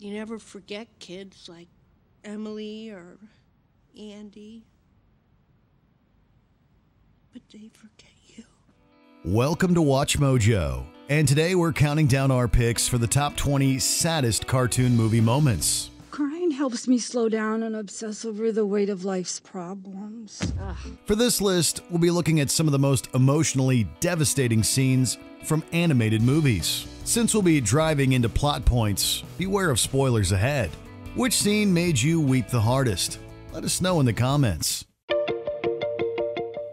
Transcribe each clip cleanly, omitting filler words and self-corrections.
You never forget kids like Emily or Andy, but they forget you. Welcome to Watch Mojo, and today we're counting down our picks for the top 20 saddest cartoon movie moments. Crying helps me slow down and obsess over the weight of life's problems. Ugh. For this list, we'll be looking at some of the most emotionally devastating scenes from animated movies. Since we'll be driving into plot points, beware of spoilers ahead. Which scene made you weep the hardest? Let us know in the comments.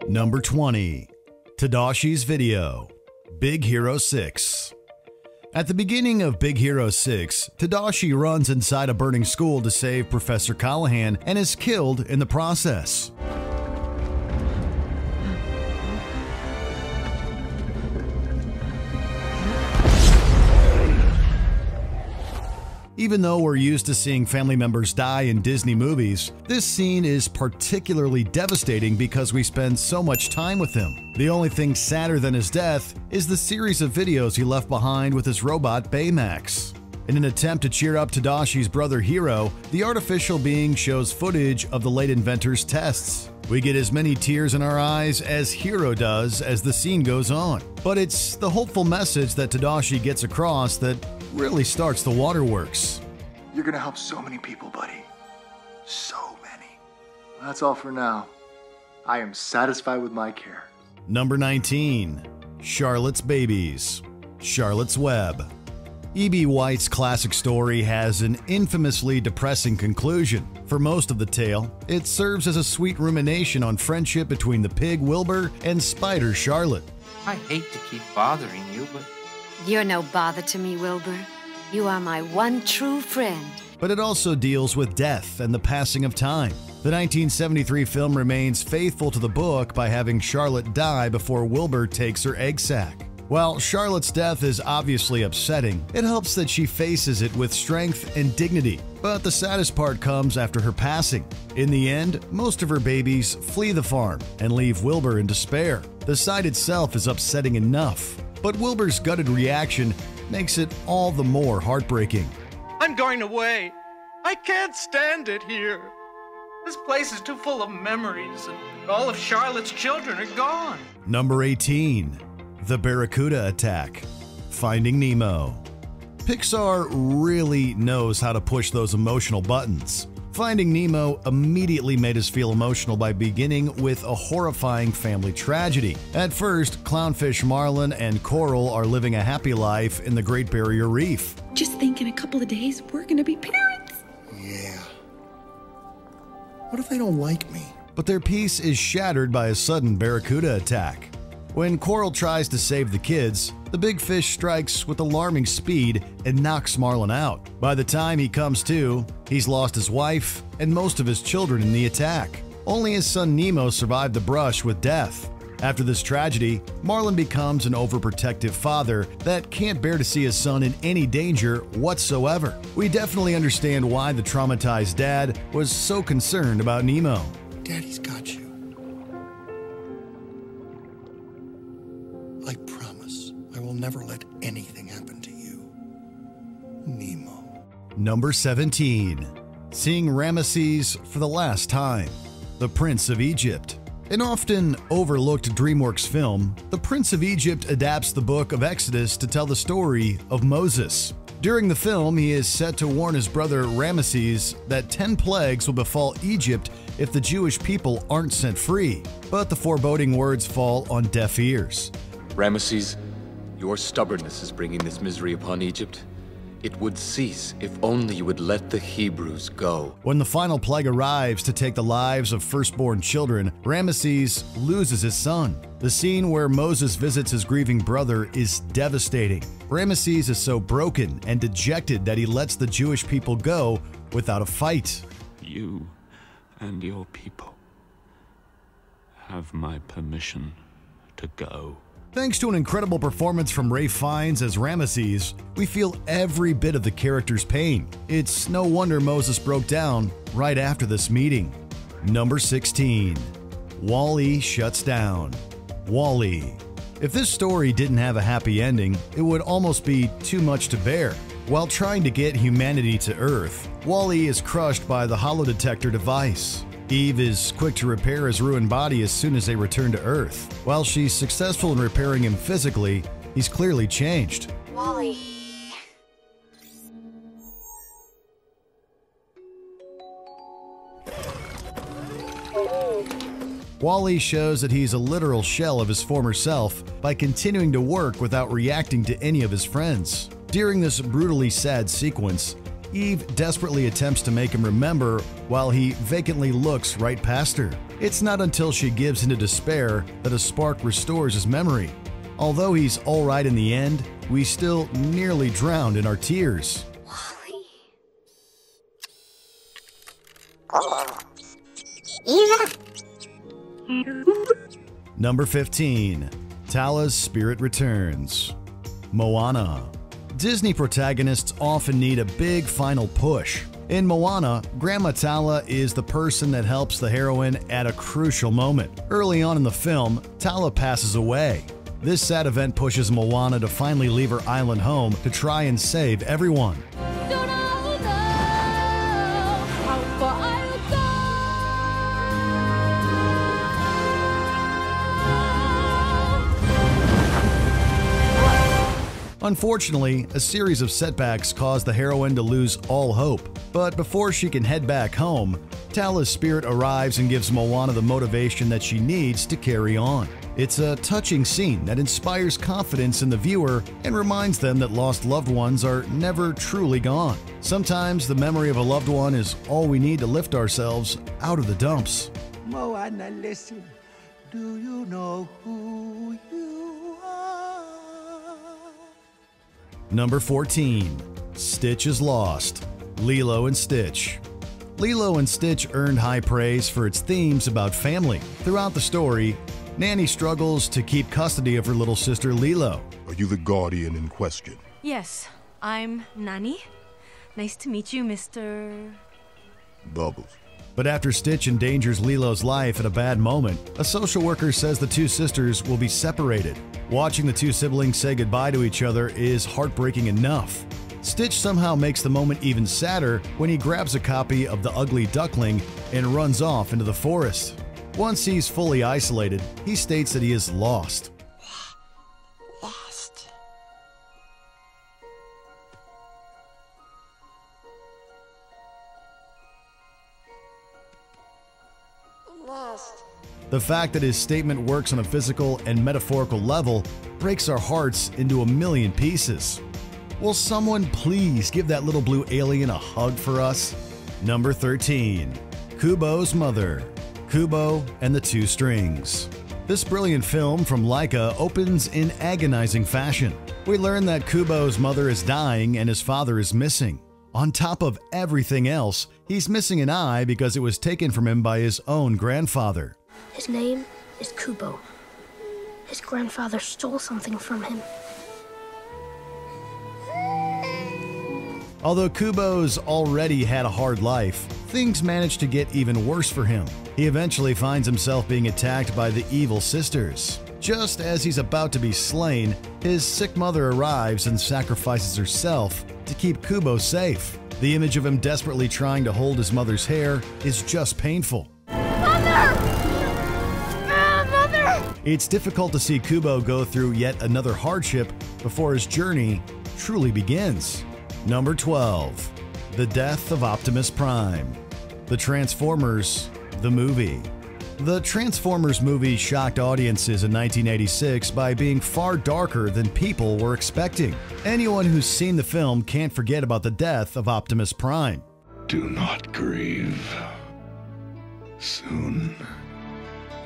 Number 20. Tadashi's Video, Big Hero 6. At the beginning of Big Hero 6, Tadashi runs inside a burning school to save Professor Callahan and is killed in the process. Even though we're used to seeing family members die in Disney movies, this scene is particularly devastating because we spend so much time with him. The only thing sadder than his death is the series of videos he left behind with his robot Baymax. In an attempt to cheer up Tadashi's brother Hiro, the artificial being shows footage of the late inventor's tests. We get as many tears in our eyes as Hiro does as the scene goes on, but it's the hopeful message that Tadashi gets across that really starts the waterworks. You're gonna help so many people, buddy. So many. That's all for now. I am satisfied with my care. Number 19. Charlotte's Babies, Charlotte's Web. E.B. White's classic story has an infamously depressing conclusion. For most of the tale, it serves as a sweet rumination on friendship between the pig Wilbur and spider Charlotte. I hate to keep bothering you, but... You're no bother to me, Wilbur. You are my one true friend. But it also deals with death and the passing of time. The 1973 film remains faithful to the book by having Charlotte die before Wilbur takes her egg sac. While Charlotte's death is obviously upsetting, it helps that she faces it with strength and dignity. But the saddest part comes after her passing. In the end, most of her babies flee the farm and leave Wilbur in despair. The sight itself is upsetting enough, but Wilbur's gutted reaction makes it all the more heartbreaking. I'm going away. I can't stand it here. This place is too full of memories, and all of Charlotte's children are gone. Number 18. The Barracuda Attack, Finding Nemo. Pixar really knows how to push those emotional buttons. Finding Nemo immediately made us feel emotional by beginning with a horrifying family tragedy. At first, clownfish Marlin and Coral are living a happy life in the Great Barrier Reef. Just think, in a couple of days, we're gonna be parents. Yeah. What if they don't like me? But their peace is shattered by a sudden barracuda attack. When Coral tries to save the kids, the big fish strikes with alarming speed and knocks Marlin out. By the time he comes to, he's lost his wife and most of his children in the attack. Only his son Nemo survived the brush with death. After this tragedy, Marlin becomes an overprotective father that can't bear to see his son in any danger whatsoever. We definitely understand why the traumatized dad was so concerned about Nemo. Daddy's got you. I promise I will never let anything happen to you, Nemo. Number 17. Seeing Ramesses for the last time, The Prince of Egypt. An often overlooked DreamWorks film, The Prince of Egypt adapts the book of Exodus to tell the story of Moses. During the film, he is set to warn his brother Ramesses that 10 plagues will befall Egypt if the Jewish people aren't set free, but the foreboding words fall on deaf ears. Ramesses, your stubbornness is bringing this misery upon Egypt. It would cease if only you would let the Hebrews go. When the final plague arrives to take the lives of firstborn children, Ramesses loses his son. The scene where Moses visits his grieving brother is devastating. Ramesses is so broken and dejected that he lets the Jewish people go without a fight. You and your people have my permission to go. Thanks to an incredible performance from Ralph Fiennes as Ramesses, we feel every bit of the character's pain. It's no wonder Moses broke down right after this meeting. Number 16. Wall-E Shuts Down, Wall-E. If this story didn't have a happy ending, it would almost be too much to bear. While trying to get humanity to Earth, Wall-E is crushed by the holodetector device. Eve is quick to repair his ruined body as soon as they return to Earth. While she's successful in repairing him physically, he's clearly changed. Wall-E. Wall-E shows that he's a literal shell of his former self by continuing to work without reacting to any of his friends. During this brutally sad sequence, Eve desperately attempts to make him remember while he vacantly looks right past her. It's not until she gives into despair that a spark restores his memory. Although he's all right in the end, we still nearly drowned in our tears. Number 15. Tala's Spirit Returns. Moana. Disney protagonists often need a big final push. In Moana, Grandma Tala is the person that helps the heroine at a crucial moment. Early on in the film, Tala passes away. This sad event pushes Moana to finally leave her island home to try and save everyone. Unfortunately, a series of setbacks cause the heroine to lose all hope. But before she can head back home, Tala's spirit arrives and gives Moana the motivation that she needs to carry on. It's a touching scene that inspires confidence in the viewer and reminds them that lost loved ones are never truly gone. Sometimes the memory of a loved one is all we need to lift ourselves out of the dumps. Moana, listen, do you know who you are? Number 14. Stitch is Lost. Lilo and Stitch. Lilo and Stitch earned high praise for its themes about family. Throughout the story, Nanny struggles to keep custody of her little sister Lilo. Are you the guardian in question? Yes, I'm Nanny. Nice to meet you, Mr. Bubbles. But after Stitch endangers Lilo's life at a bad moment, a social worker says the two sisters will be separated. Watching the two siblings say goodbye to each other is heartbreaking enough. Stitch somehow makes the moment even sadder when he grabs a copy of The Ugly Duckling and runs off into the forest. Once he's fully isolated, he states that he is lost. Lost. Lost. The fact that his statement works on a physical and metaphorical level breaks our hearts into a million pieces. Will someone please give that little blue alien a hug for us? Number 13. Kubo's Mother. Kubo and the Two Strings. This brilliant film from Laika opens in agonizing fashion. We learn that Kubo's mother is dying and his father is missing. On top of everything else, he's missing an eye because it was taken from him by his own grandfather. His name is Kubo. His grandfather stole something from him. Although Kubo's already had a hard life, things manage to get even worse for him. He eventually finds himself being attacked by the evil sisters. Just as he's about to be slain, his sick mother arrives and sacrifices herself to keep Kubo safe. The image of him desperately trying to hold his mother's hair is just painful. It's difficult to see Kubo go through yet another hardship before his journey truly begins. Number 12. The Death of Optimus Prime. The Transformers, the movie. The Transformers movie shocked audiences in 1986 by being far darker than people were expecting. Anyone who's seen the film can't forget about the death of Optimus Prime. Do not grieve. Soon,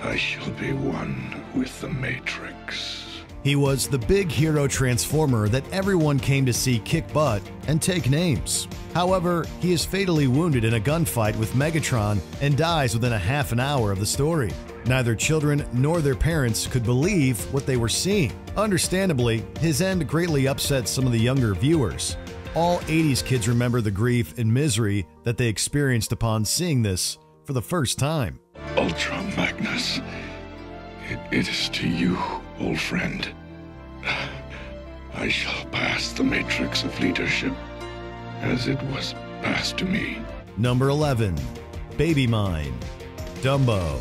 I shall be one with the Matrix. He was the big hero transformer that everyone came to see kick butt and take names. However, he is fatally wounded in a gunfight with Megatron and dies within a half an hour of the story. Neither children nor their parents could believe what they were seeing. Understandably, his end greatly upset some of the younger viewers. All 80s kids remember the grief and misery that they experienced upon seeing this for the first time. Ultra Magnus, it is to you, old friend. I shall pass the matrix of leadership as it was passed to me. Number 11. Baby Mine, Dumbo.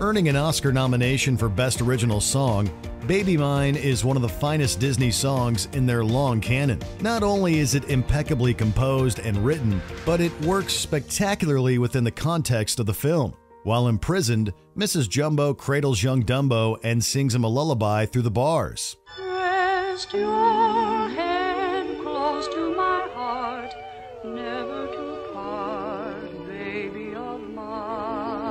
Earning an Oscar nomination for Best Original Song, Baby Mine is one of the finest Disney songs in their long canon. Not only is it impeccably composed and written, but it works spectacularly within the context of the film. While imprisoned, Mrs. Jumbo cradles young Dumbo and sings him a lullaby through the bars. Rest your hand close to my heart, never to part, baby of mine.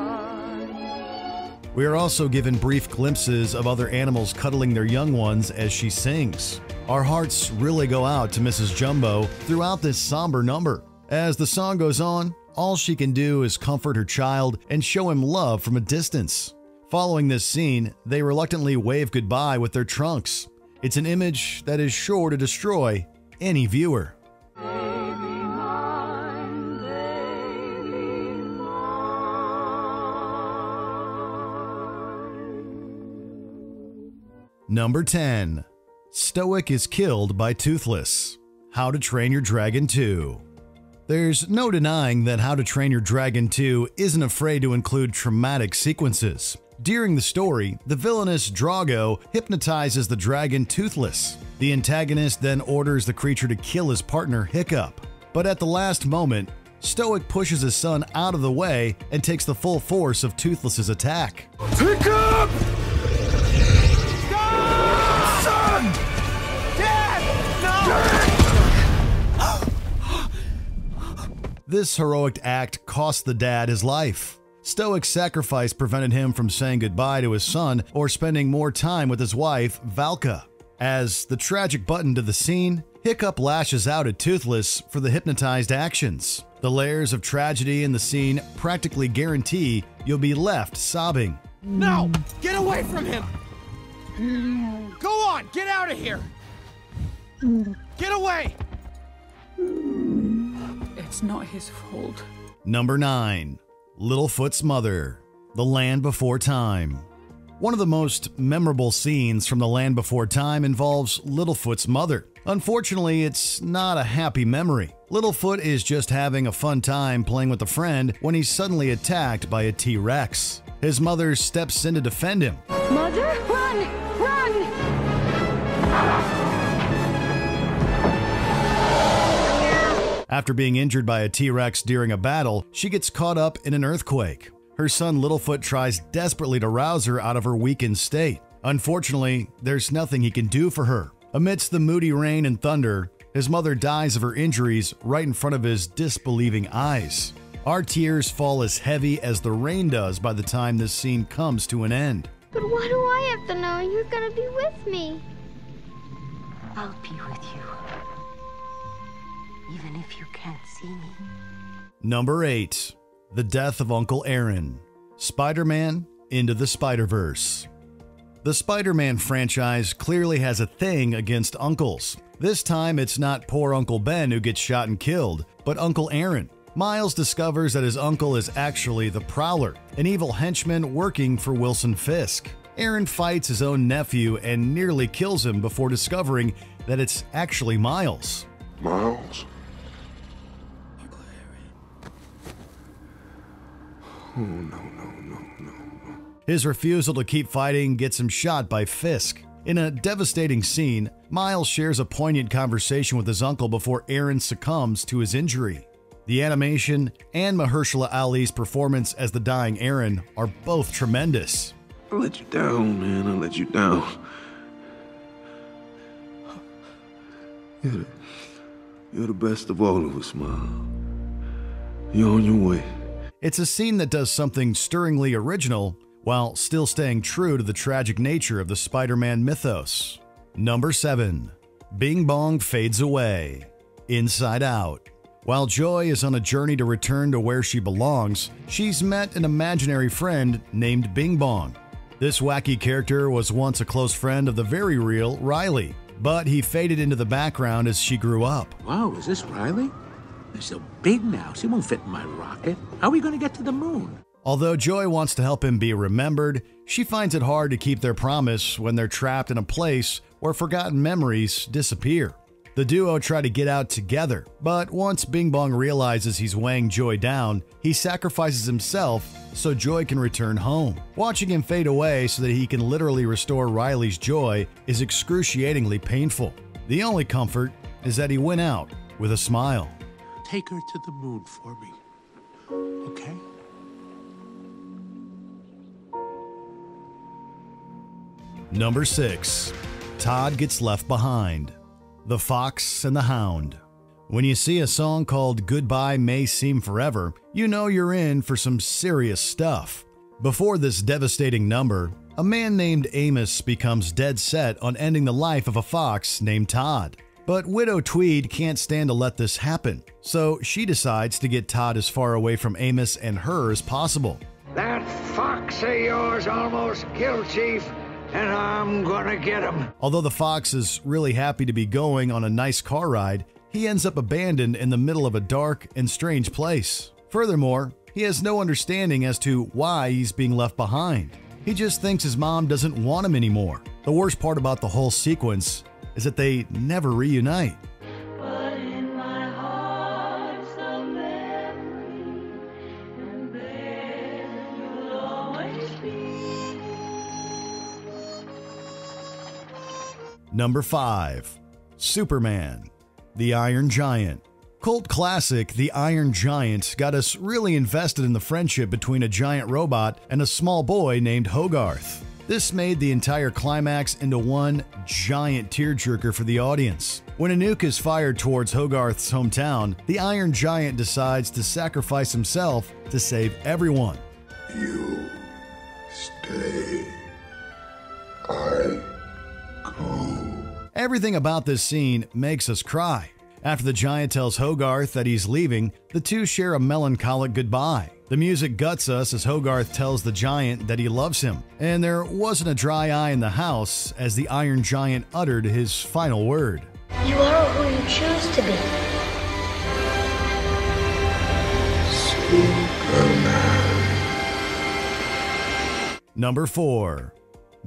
We are also given brief glimpses of other animals cuddling their young ones as she sings. Our hearts really go out to Mrs. Jumbo throughout this somber number. As the song goes on, all she can do is comfort her child and show him love from a distance. Following this scene, they reluctantly wave goodbye with their trunks. It's an image that is sure to destroy any viewer. Baby mine, baby mine. Number 10. Stoick is killed by Toothless. How to Train Your Dragon 2. There's no denying that How to Train Your Dragon 2 isn't afraid to include traumatic sequences. During the story, the villainous Drago hypnotizes the dragon Toothless. The antagonist then orders the creature to kill his partner Hiccup. But at the last moment, Stoick pushes his son out of the way and takes the full force of Toothless's attack. Hiccup! Son! Dad! No! This heroic act cost the dad his life. Stoic's sacrifice prevented him from saying goodbye to his son or spending more time with his wife, Valka. As the tragic button to the scene, Hiccup lashes out at Toothless for the hypnotized actions. The layers of tragedy in the scene practically guarantee you'll be left sobbing. No! Get away from him! Go on! Get out of here! Get away! It's not his fault. Number 9. Littlefoot's Mother, The Land Before Time. One of the most memorable scenes from The Land Before Time involves Littlefoot's mother. Unfortunately, it's not a happy memory. Littlefoot is just having a fun time playing with a friend when he's suddenly attacked by a T-Rex. His mother steps in to defend him. Mother, run! Run! After being injured by a T-Rex during a battle, she gets caught up in an earthquake. Her son Littlefoot tries desperately to rouse her out of her weakened state. Unfortunately, there's nothing he can do for her. Amidst the moody rain and thunder, his mother dies of her injuries right in front of his disbelieving eyes. Our tears fall as heavy as the rain does by the time this scene comes to an end. But why do I have to know you're gonna be with me? I'll be with you, even if you can't see me. Number 8. The Death of Uncle Aaron, Spider-Man Into the Spider-Verse. The Spider-Man franchise clearly has a thing against uncles. This time it's not poor Uncle Ben who gets shot and killed, but Uncle Aaron. Miles discovers that his uncle is actually the Prowler, an evil henchman working for Wilson Fisk. Aaron fights his own nephew and nearly kills him before discovering that it's actually Miles. Miles? Oh, no. His refusal to keep fighting gets him shot by Fisk. In a devastating scene, Miles shares a poignant conversation with his uncle before Aaron succumbs to his injury. The animation and Mahershala Ali's performance as the dying Aaron are both tremendous. I let you down, man. I let you down. You're the best of all of us, Mom. You're on your way. It's a scene that does something stirringly original while still staying true to the tragic nature of the Spider-Man mythos. Number 7. Bing Bong Fades Away, Inside Out. While Joy is on a journey to return to where she belongs, she's met an imaginary friend named Bing Bong. This wacky character was once a close friend of the very real Riley, but he faded into the background as she grew up. Wow, is this Riley? They're so big now, she won't fit in my rocket. How are we going to get to the moon? Although Joy wants to help him be remembered, she finds it hard to keep their promise when they're trapped in a place where forgotten memories disappear. The duo try to get out together, but once Bing Bong realizes he's weighing Joy down, he sacrifices himself so Joy can return home. Watching him fade away so that he can literally restore Riley's joy is excruciatingly painful. The only comfort is that he went out with a smile. Take her to the moon for me, okay? Number 6. Todd Gets Left Behind. The Fox and the Hound. When you see a song called Goodbye May Seem Forever, you know you're in for some serious stuff. Before this devastating number, a man named Amos becomes dead set on ending the life of a fox named Todd. But Widow Tweed can't stand to let this happen, so she decides to get Todd as far away from Amos and her as possible. That fox of yours almost killed Chief, and I'm gonna get him. Although the fox is really happy to be going on a nice car ride, he ends up abandoned in the middle of a dark and strange place. Furthermore, he has no understanding as to why he's being left behind. He just thinks his mom doesn't want him anymore. The worst part about the whole sequence is that they never reunite. But in my heart's a memory, and there you'll always be. Number 5. Superman, The Iron Giant. Cult classic The Iron Giant got us really invested in the friendship between a giant robot and a small boy named Hogarth. This made the entire climax into one giant tearjerker for the audience. When a nuke is fired towards Hogarth's hometown, the Iron Giant decides to sacrifice himself to save everyone. You stay, I go. Everything about this scene makes us cry. After the giant tells Hogarth that he's leaving, the two share a melancholic goodbye. The music guts us as Hogarth tells the giant that he loves him, and there wasn't a dry eye in the house as the Iron Giant uttered his final word. You are who you choose to be. Superman. Number 4.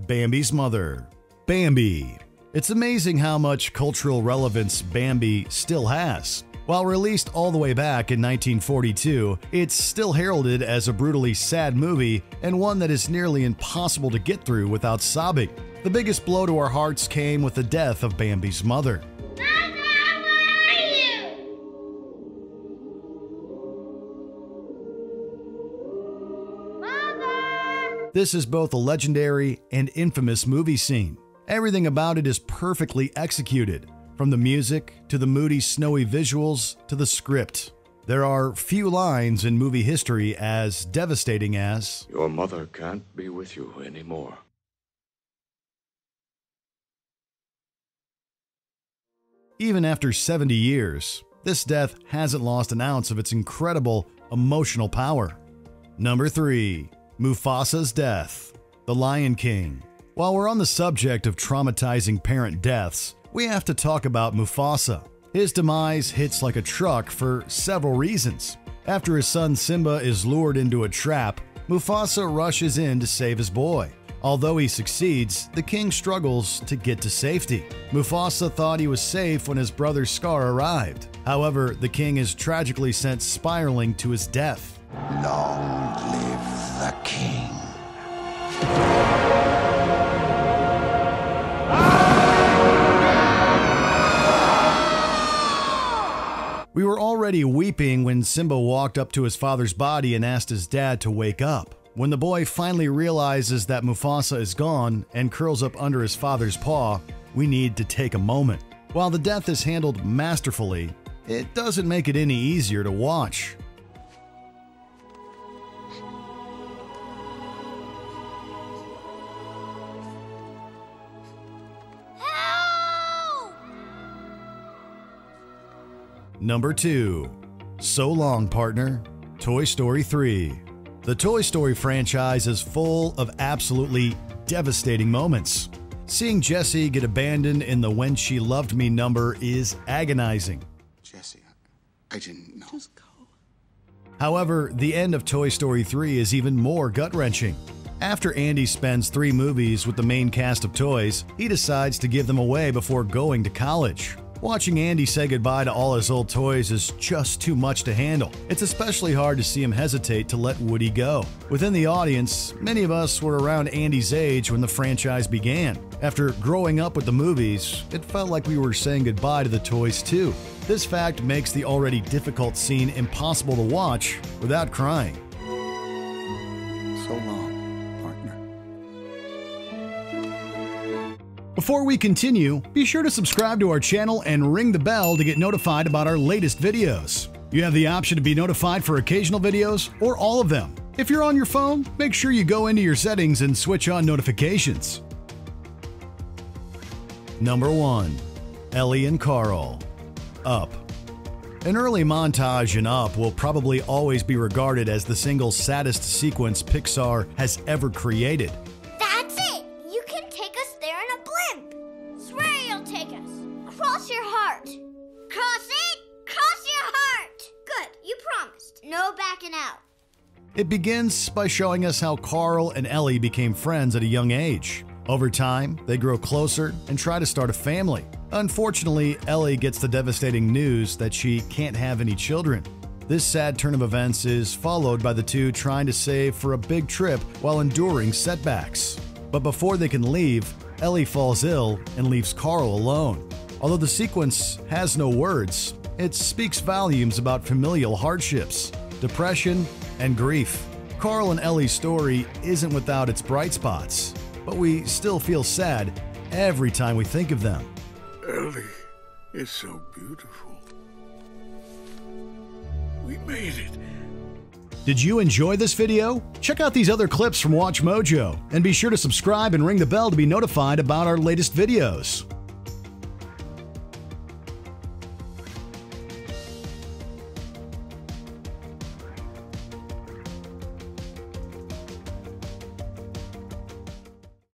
Bambi's Mother. Bambi. It's amazing how much cultural relevance Bambi still has. While released all the way back in 1942, it's still heralded as a brutally sad movie and one that is nearly impossible to get through without sobbing. The biggest blow to our hearts came with the death of Bambi's mother. Mama, where are you? Mama! This is both a legendary and infamous movie scene. Everything about it is perfectly executed, from the music to the moody, snowy visuals to the script. There are few lines in movie history as devastating as "Your mother can't be with you anymore." Even after 70 years, this death hasn't lost an ounce of its incredible emotional power. Number 3. Mufasa's Death. The Lion King. While we're on the subject of traumatizing parent deaths, we have to talk about Mufasa. His demise hits like a truck for several reasons. After his son Simba is lured into a trap, Mufasa rushes in to save his boy. Although he succeeds, the king struggles to get to safety. Mufasa thought he was safe when his brother Scar arrived. However, the king is tragically sent spiraling to his death. Long live the king. We were already weeping when Simba walked up to his father's body and asked his dad to wake up. When the boy finally realizes that Mufasa is gone and curls up under his father's paw, we need to take a moment. While the death is handled masterfully, it doesn't make it any easier to watch. Number 2. So Long, Partner. Toy Story 3. The Toy Story franchise is full of absolutely devastating moments. Seeing Jessie get abandoned in the When She Loved Me number is agonizing. Jessie, I didn't know. Just go. However, the end of Toy Story 3 is even more gut-wrenching. After Andy spends 3 movies with the main cast of toys, he decides to give them away before going to college. Watching Andy say goodbye to all his old toys is just too much to handle. It's especially hard to see him hesitate to let Woody go. Within the audience, many of us were around Andy's age when the franchise began. After growing up with the movies, it felt like we were saying goodbye to the toys too. This fact makes the already difficult scene impossible to watch without crying. So long, partner. Before we continue, be sure to subscribe to our channel and ring the bell to get notified about our latest videos. You have the option to be notified for occasional videos or all of them. If you're on your phone, make sure you go into your settings and switch on notifications. Number 1. Ellie and Carl. Up. An early montage in Up will probably always be regarded as the single saddest sequence Pixar has ever created. That's it! You can take us there in a blimp! Swear you'll take us! Cross your heart! Cross it! Cross your heart! Good, you promised. No backing out. It begins by showing us how Carl and Ellie became friends at a young age. Over time, they grow closer and try to start a family. Unfortunately, Ellie gets the devastating news that she can't have any children. This sad turn of events is followed by the two trying to save for a big trip while enduring setbacks. But before they can leave, Ellie falls ill and leaves Carl alone. Although the sequence has no words, it speaks volumes about familial hardships, depression, and grief. Carl and Ellie's story isn't without its bright spots, but we still feel sad every time we think of them. Ellie is so beautiful. We made it. Did you enjoy this video? Check out these other clips from Watch Mojo and be sure to subscribe and ring the bell to be notified about our latest videos.